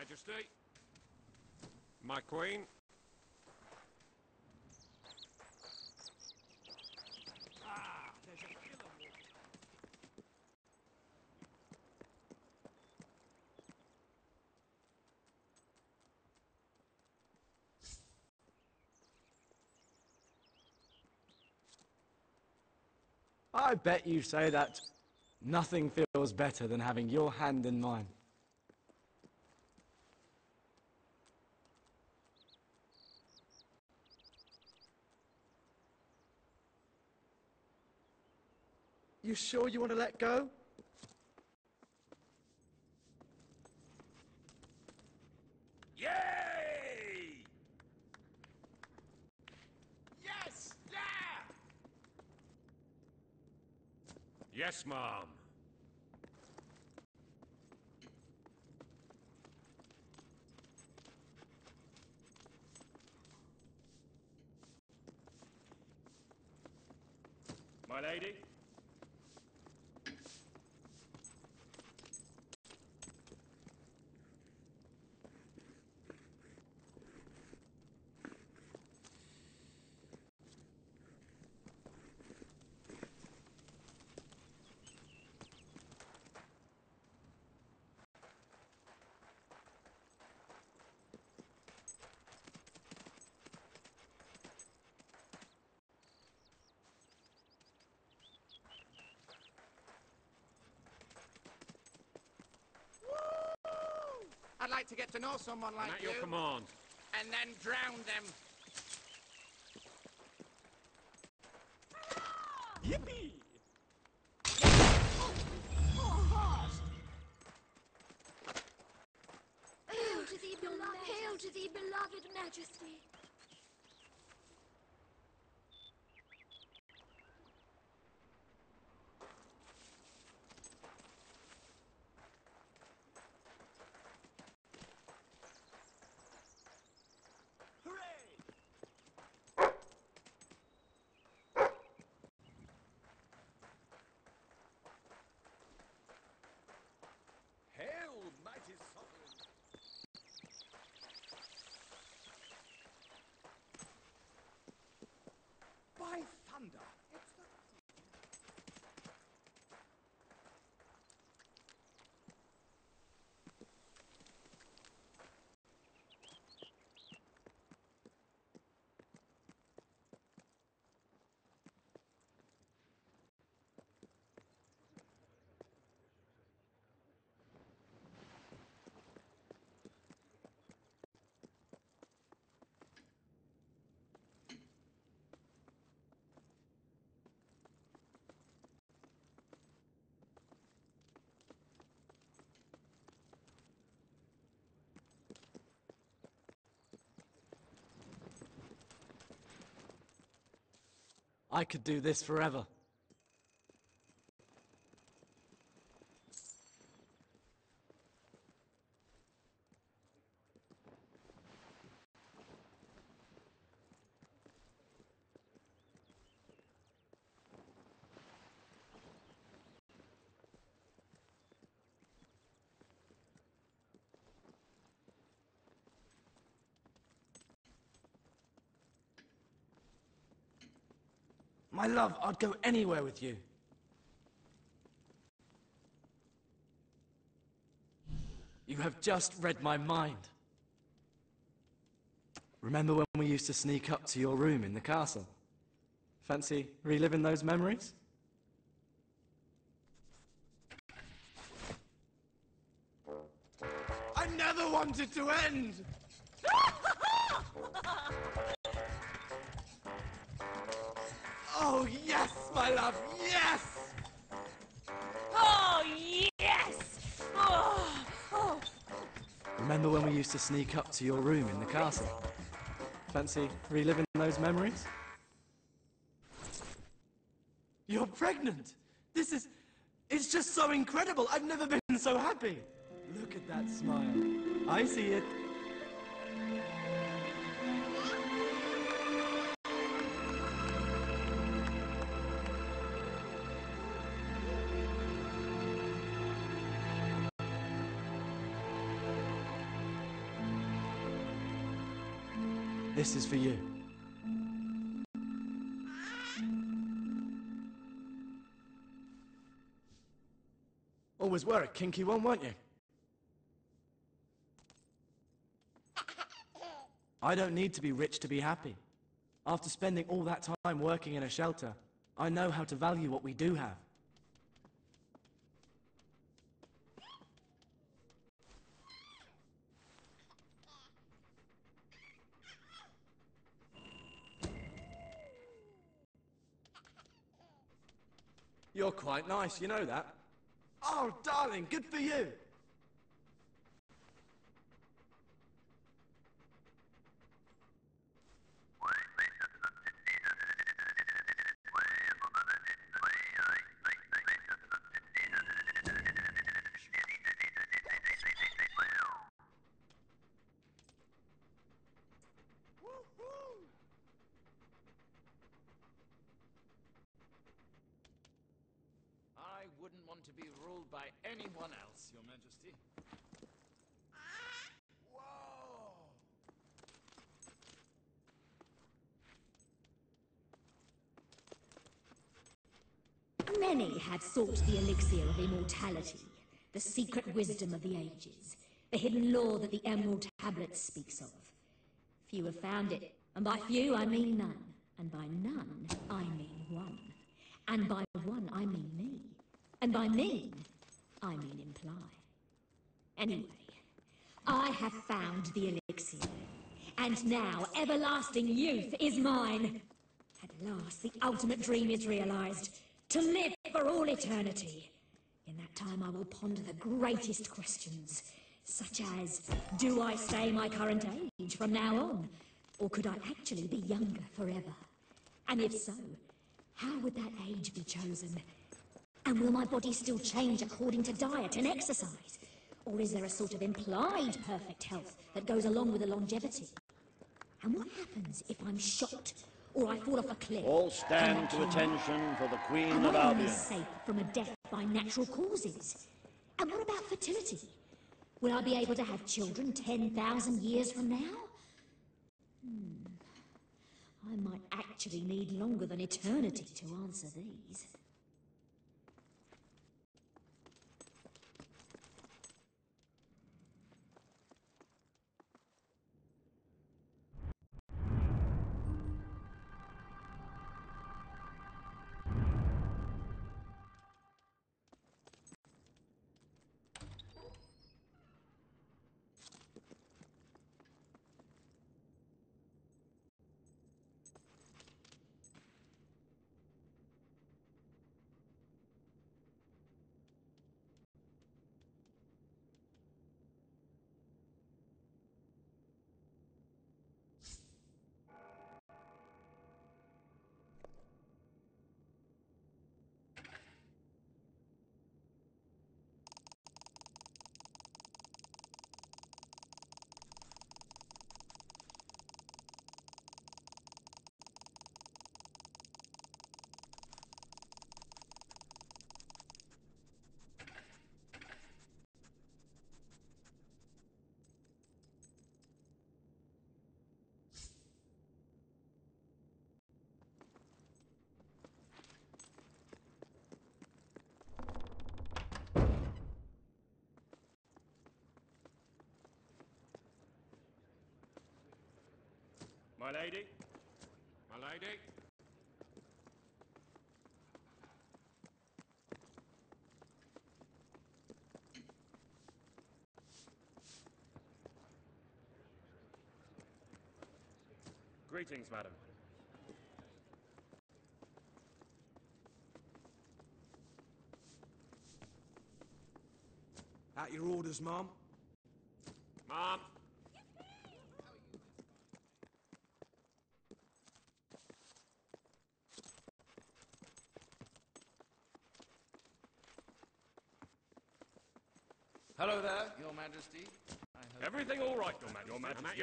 Majesty. My Queen. Ah, there's a killer walking. I bet you say that nothing feels better than having your hand in mine. You sure you want to let go? Yay! Yes, yeah! Yes, Mom. My lady. I'd like to get to know someone like you. At your command. And then drown them. Yippee! Hail to thee, beloved Majesty. By thunder! It's the... I could do this forever. My love, I'd go anywhere with you. You have just read my mind. Remember when we used to sneak up to your room in the castle? Fancy reliving those memories? I never wanted to end! Oh, yes, my love, yes! Oh, yes! Oh, oh. Remember when we used to sneak up to your room in the castle? Fancy reliving those memories? You're pregnant! This is... it's just so incredible! I've never been so happy! Look at that smile. I see it. This is for you. Always were a kinky one, weren't you? I don't need to be rich to be happy. After spending all that time working in a shelter, I know how to value what we do have. You're quite nice, you know that. Oh, darling, good for you! To be ruled by anyone else, Your Majesty. Whoa. Many have sought the elixir of immortality, the secret wisdom of the ages, the hidden lore that the Emerald Tablet speaks of. Few have found it, and by few I mean none, and by none I mean one, and by one I mean me. And by mean, I mean imply. Anyway, I have found the elixir, and now everlasting youth is mine. At last, the ultimate dream is realized, to live for all eternity. In that time, I will ponder the greatest questions, such as, do I stay my current age from now on, or could I actually be younger forever? And if so, how would that age be chosen? And will my body still change according to diet and exercise? Or is there a sort of implied perfect health that goes along with the longevity? And what happens if I'm shot or I fall off a cliff? All stand to attention for the Queen of Albion. Am I safe from a death by natural causes? And what about fertility? Will I be able to have children 10,000 years from now? I might actually need longer than eternity to answer these. My lady? My lady? Greetings, madam. At your orders, ma'am. Ma'am! Hello there, Your Majesty. I hope everything all right, Your Majesty.